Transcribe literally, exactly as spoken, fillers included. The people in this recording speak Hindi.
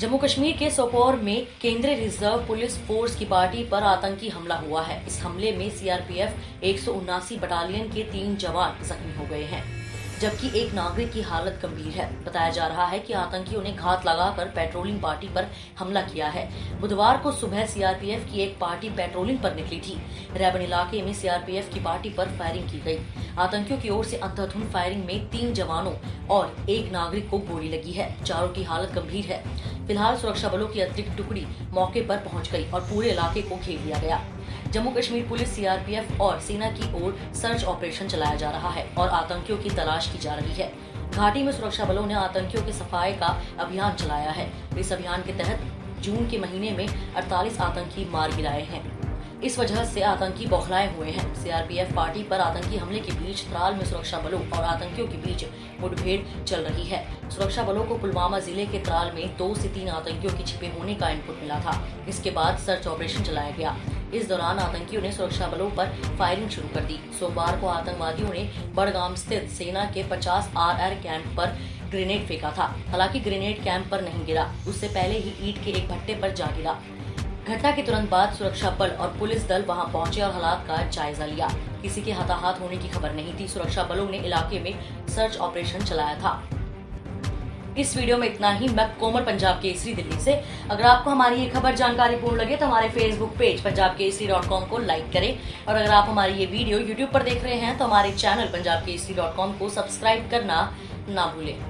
जम्मू कश्मीर के सोपोर में केंद्रीय रिजर्व पुलिस फोर्स की पार्टी पर आतंकी हमला हुआ है। इस हमले में सीआरपीएफ एक सौ उनासी बटालियन के तीन जवान जख्मी हो गए हैं, जबकि एक नागरिक की हालत गंभीर है। बताया जा रहा है कि आतंकियों ने घात लगाकर पेट्रोलिंग पार्टी पर हमला किया है। बुधवार को सुबह सीआरपीएफ की एक पार्टी पेट्रोलिंग पर निकली थी। रेवन इलाके में सीआरपीएफ की पार्टी पर फायरिंग की गई। आतंकियों की ओर से अंधाधुंध फायरिंग में तीन जवानों और एक नागरिक को गोली लगी है। चारों की हालत गंभीर है। फिलहाल सुरक्षा बलों की अतिरिक्त टुकड़ी मौके पर पहुंच गई और पूरे इलाके को घेर लिया गया। जम्मू कश्मीर पुलिस, सीआरपीएफ और सेना की ओर सर्च ऑपरेशन चलाया जा रहा है और आतंकियों की तलाश की जा रही है। घाटी में सुरक्षा बलों ने आतंकियों के सफाये का अभियान चलाया है। इस अभियान के तहत जून के महीने में अड़तालीस आतंकी मार गिराए हैं। इस वजह से आतंकी बौखलाए हुए हैं। सीआरपीएफ पार्टी पर आतंकी हमले के बीच त्राल में सुरक्षा बलों और आतंकियों के बीच मुठभेड़ चल रही है। सुरक्षा बलों को पुलवामा जिले के त्राल में दो से तीन आतंकियों के छिपे होने का इनपुट मिला था। इसके बाद सर्च ऑपरेशन चलाया गया। इस दौरान आतंकियों ने सुरक्षा बलों पर फायरिंग शुरू कर दी। सोमवार को आतंकवादियों ने बड़गाम स्थित सेना के पचास आर आर कैंप पर ग्रेनेड फेंका था। हालांकि ग्रेनेड कैंप पर नहीं गिरा, उससे पहले ही ईंट के एक भट्टे पर जा गिरा। घटना के तुरंत बाद सुरक्षा बल और पुलिस दल वहां पहुंचे और हालात का जायजा लिया। किसी के हताहत होने की खबर नहीं थी। सुरक्षा बलों ने इलाके में सर्च ऑपरेशन चलाया था। इस वीडियो में इतना ही। मैं कोमर, पंजाब केसरी, दिल्ली से। अगर आपको हमारी ये खबर जानकारी पूर्ण लगे तो हमारे Facebook page Punjab Kesari dot com को लाइक करें और अगर आप हमारी ये वीडियो यूट्यूब पर देख रहे हैं तो हमारे channel Punjab Kesari dot com को सब्सक्राइब करना ना भूलें।